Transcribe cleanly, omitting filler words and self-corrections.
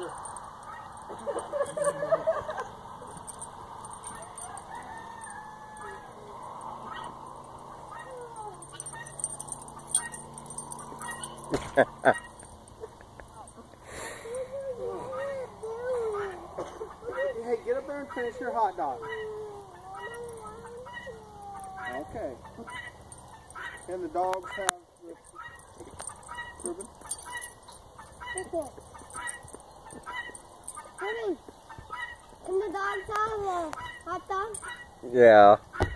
there. Hey, get up there and finish your hot dog. Okay. And the dogs have the ribbon. Honey, and the dogs have a hot dog? Yeah.